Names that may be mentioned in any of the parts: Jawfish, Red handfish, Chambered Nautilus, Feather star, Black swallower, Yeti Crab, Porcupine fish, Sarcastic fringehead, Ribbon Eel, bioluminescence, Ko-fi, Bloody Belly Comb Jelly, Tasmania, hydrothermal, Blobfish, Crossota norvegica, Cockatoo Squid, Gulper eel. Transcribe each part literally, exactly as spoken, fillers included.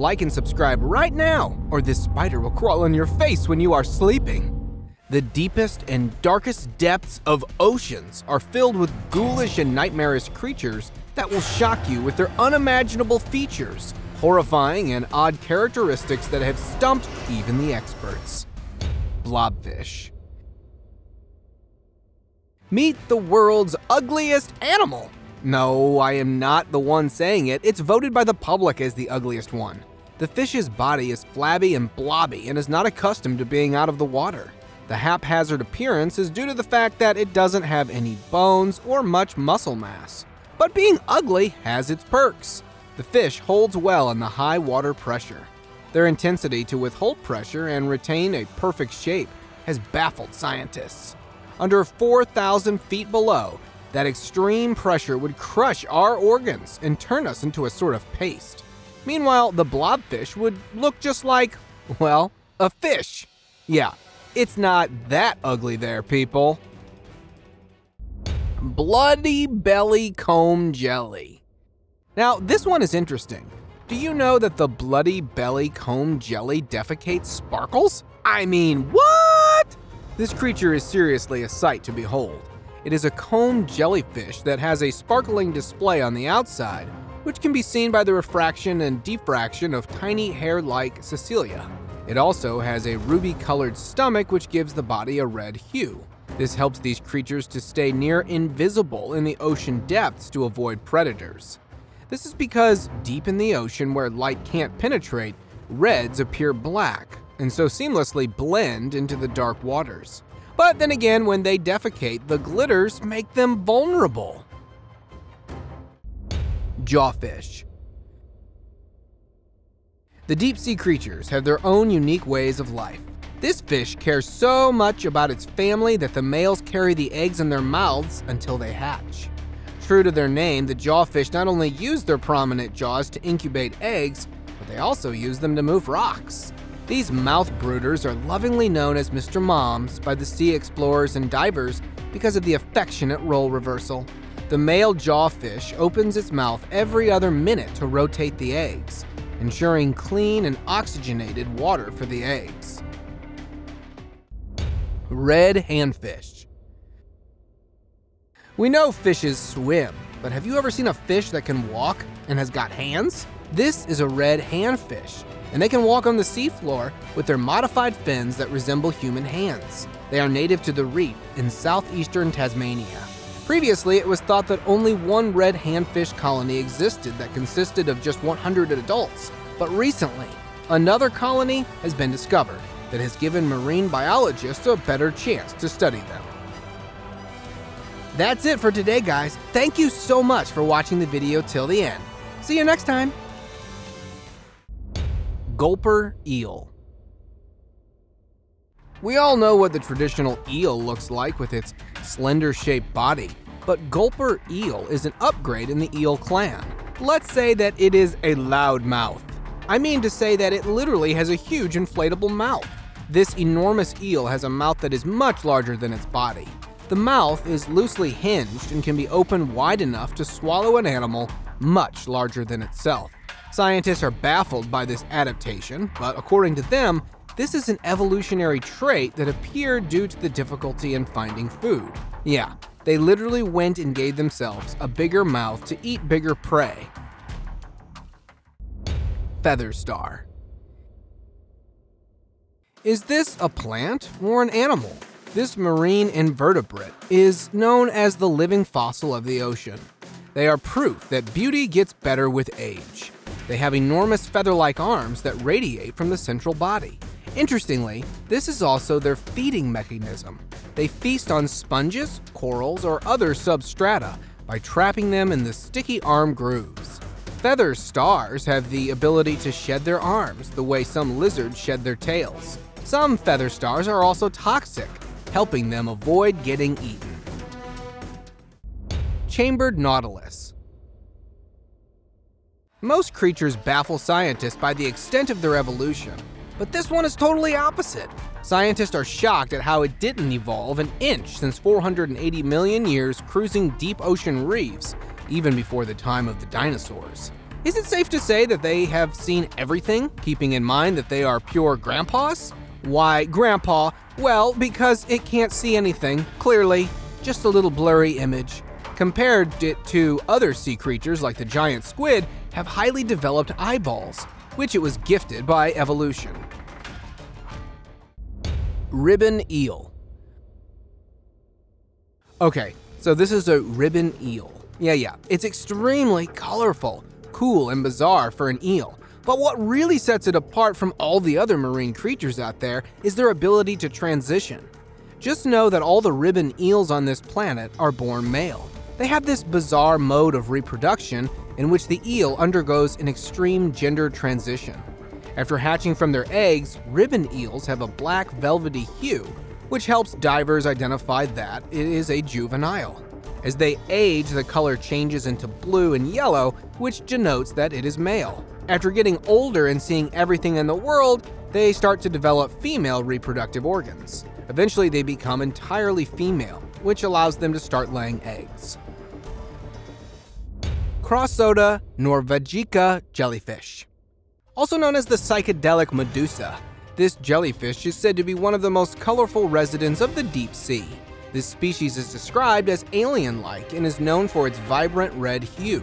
Like and subscribe right now, or this spider will crawl on your face when you are sleeping. The deepest and darkest depths of oceans are filled with ghoulish and nightmarish creatures that will shock you with their unimaginable features, horrifying and odd characteristics that have stumped even the experts. Blobfish. Meet the world's ugliest animal. No, I am not the one saying it. It's voted by the public as the ugliest one. The fish's body is flabby and blobby and is not accustomed to being out of the water. The haphazard appearance is due to the fact that it doesn't have any bones or much muscle mass. But being ugly has its perks. The fish holds well in the high water pressure. Their intensity to withhold pressure and retain a perfect shape has baffled scientists. Under four thousand feet below, that extreme pressure would crush our organs and turn us into a sort of paste. Meanwhile, the blobfish would look just like, well, a fish. Yeah, it's not that ugly there, people. Bloody Belly Comb Jelly. Now, this one is interesting. Do you know that the Bloody Belly Comb Jelly defecates sparkles? I mean, what? This creature is seriously a sight to behold. It is a comb jellyfish that has a sparkling display on the outside, which can be seen by the refraction and diffraction of tiny hair-like cilia. It also has a ruby-colored stomach, which gives the body a red hue. This helps these creatures to stay near invisible in the ocean depths to avoid predators. This is because deep in the ocean where light can't penetrate, reds appear black and so seamlessly blend into the dark waters. But then again, when they defecate, the glitters make them vulnerable. Jawfish. The deep sea creatures have their own unique ways of life. This fish cares so much about its family that the males carry the eggs in their mouths until they hatch. True to their name, the jawfish not only use their prominent jaws to incubate eggs, but they also use them to move rocks. These mouth brooders are lovingly known as Mister Moms by the sea explorers and divers because of the affectionate role reversal. The male jawfish opens its mouth every other minute to rotate the eggs, ensuring clean and oxygenated water for the eggs. Red handfish. We know fishes swim, but have you ever seen a fish that can walk and has got hands? This is a red handfish, and they can walk on the seafloor with their modified fins that resemble human hands. They are native to the reef in southeastern Tasmania. Previously, it was thought that only one red handfish colony existed that consisted of just one hundred adults, but recently, another colony has been discovered that has given marine biologists a better chance to study them. That's it for today, guys. Thank you so much for watching the video till the end. See you next time. Gulper eel. We all know what the traditional eel looks like with its slender-shaped body, but gulper eel is an upgrade in the eel clan. Let's say that it is a loudmouth. I mean to say that it literally has a huge inflatable mouth. This enormous eel has a mouth that is much larger than its body. The mouth is loosely hinged and can be opened wide enough to swallow an animal much larger than itself. Scientists are baffled by this adaptation, but according to them, this is an evolutionary trait that appeared due to the difficulty in finding food. Yeah, they literally went and gave themselves a bigger mouth to eat bigger prey. Feather star. Is this a plant or an animal? This marine invertebrate is known as the living fossil of the ocean. They are proof that beauty gets better with age. They have enormous feather-like arms that radiate from the central body. Interestingly, this is also their feeding mechanism. They feast on sponges, corals, or other substrata by trapping them in the sticky arm grooves. Feather stars have the ability to shed their arms the way some lizards shed their tails. Some feather stars are also toxic, helping them avoid getting eaten. Chambered nautilus. Most creatures baffle scientists by the extent of their evolution, but this one is totally opposite. Scientists are shocked at how it didn't evolve an inch since four hundred eighty million years cruising deep ocean reefs, even before the time of the dinosaurs. Is it safe to say that they have seen everything, keeping in mind that they are pure grandpas? Why grandpa? Well, because it can't see anything, clearly. Just a little blurry image. Compared it to other sea creatures like the giant squid, have highly developed eyeballs, which it was gifted by evolution. Ribbon eel. Okay, so this is a ribbon eel. Yeah, yeah, it's extremely colorful, cool, and bizarre for an eel. But what really sets it apart from all the other marine creatures out there is their ability to transition. Just know that all the ribbon eels on this planet are born male. They have this bizarre mode of reproduction in which the eel undergoes an extreme gender transition. After hatching from their eggs, ribbon eels have a black velvety hue, which helps divers identify that it is a juvenile. As they age, the color changes into blue and yellow, which denotes that it is male. After getting older and seeing everything in the world, they start to develop female reproductive organs. Eventually, they become entirely female, which allows them to start laying eggs. Crossota norvegica jellyfish. Also known as the psychedelic medusa, this jellyfish is said to be one of the most colorful residents of the deep sea. This species is described as alien-like and is known for its vibrant red hue.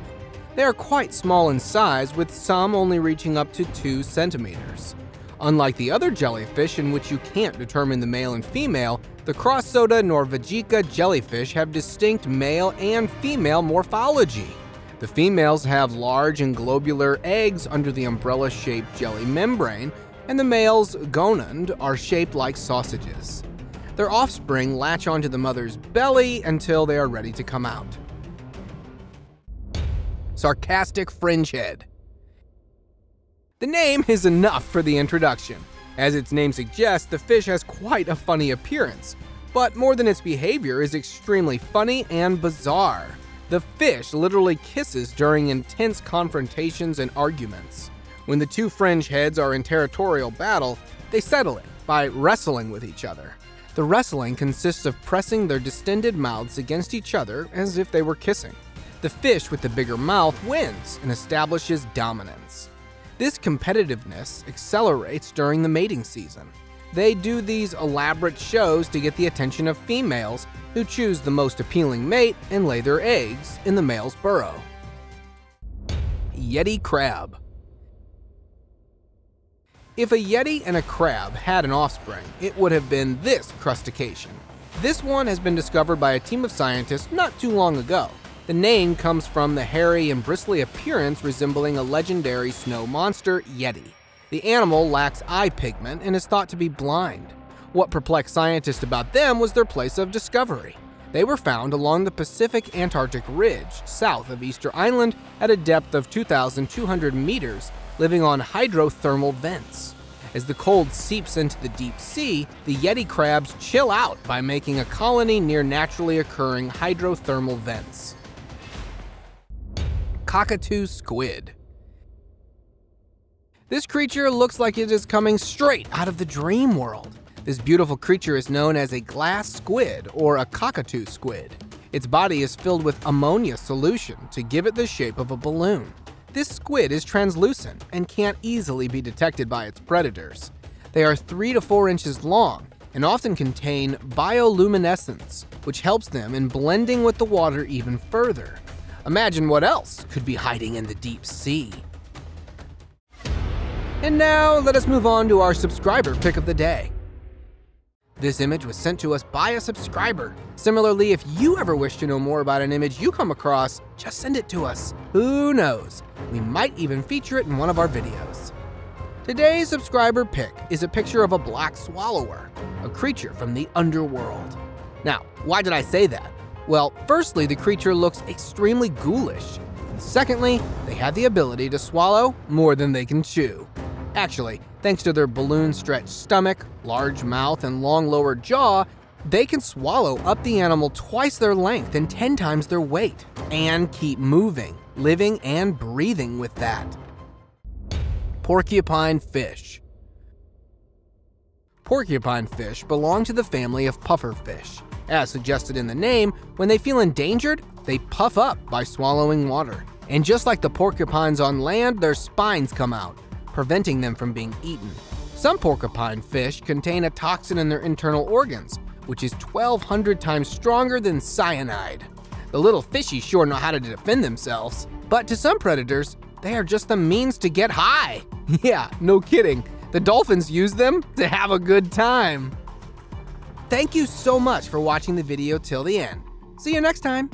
They are quite small in size, with some only reaching up to two centimeters. Unlike the other jellyfish in which you can't determine the male and female, the Crossota norvegica jellyfish have distinct male and female morphology. The females have large and globular eggs under the umbrella-shaped jelly membrane, and the males, gonad, are shaped like sausages. Their offspring latch onto the mother's belly until they are ready to come out. Sarcastic fringehead. The name is enough for the introduction. As its name suggests, the fish has quite a funny appearance, but more than its behavior is extremely funny and bizarre. The fish literally kisses during intense confrontations and arguments. When the two fringeheads are in territorial battle, they settle it by wrestling with each other. The wrestling consists of pressing their distended mouths against each other as if they were kissing. The fish with the bigger mouth wins and establishes dominance. This competitiveness accelerates during the mating season. They do these elaborate shows to get the attention of females, who choose the most appealing mate and lay their eggs in the male's burrow. Yeti crab. If a yeti and a crab had an offspring, it would have been this crustacean. This one has been discovered by a team of scientists not too long ago. The name comes from the hairy and bristly appearance resembling a legendary snow monster, Yeti. The animal lacks eye pigment and is thought to be blind. What perplexed scientists about them was their place of discovery. They were found along the Pacific Antarctic Ridge, south of Easter Island, at a depth of two thousand two hundred meters, living on hydrothermal vents. As the cold seeps into the deep sea, the yeti crabs chill out by making a colony near naturally occurring hydrothermal vents. Cockatoo squid. This creature looks like it is coming straight out of the dream world. This beautiful creature is known as a glass squid or a cockatoo squid. Its body is filled with ammonia solution to give it the shape of a balloon. This squid is translucent and can't easily be detected by its predators. They are three to four inches long and often contain bioluminescence, which helps them in blending with the water even further. Imagine what else could be hiding in the deep sea. And now let us move on to our subscriber pick of the day. This image was sent to us by a subscriber. Similarly, if you ever wish to know more about an image you come across, just send it to us. Who knows? We might even feature it in one of our videos. Today's subscriber pick is a picture of a black swallower, a creature from the underworld. Now, why did I say that? Well, firstly, the creature looks extremely ghoulish. And secondly, they have the ability to swallow more than they can chew. Actually, thanks to their balloon-stretched stomach, large mouth, and long lower jaw, they can swallow up the animal twice their length and ten times their weight, and keep moving, living, and breathing with that. Porcupine fish. Porcupine fish belong to the family of puffer fish. As suggested in the name, when they feel endangered, they puff up by swallowing water. And just like the porcupines on land, their spines come out, preventing them from being eaten. Some porcupine fish contain a toxin in their internal organs, which is twelve hundred times stronger than cyanide. The little fishies sure know how to defend themselves, but to some predators, they are just the means to get high. Yeah, no kidding. The dolphins use them to have a good time. Thank you so much for watching the video till the end. See you next time.